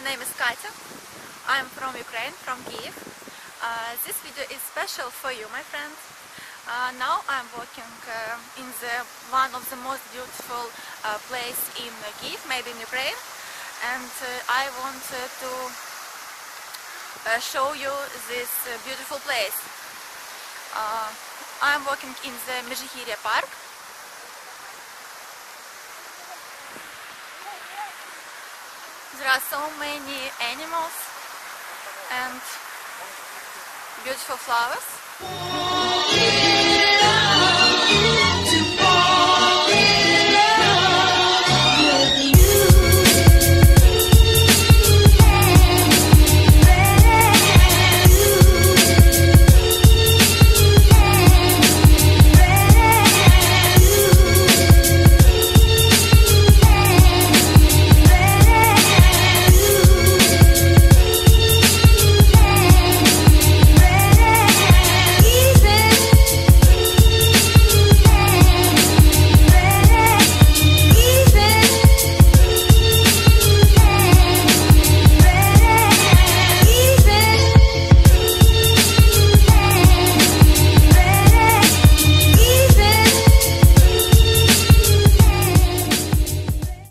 My name is Katya. I'm from Ukraine, from Kyiv. This video is special for you, my friends. Now I'm walking in one of the most beautiful place in Kyiv, made in Ukraine, and I want to show you this beautiful place. I'm walking in the Mezhyhirya park. There are so many animals and beautiful flowers.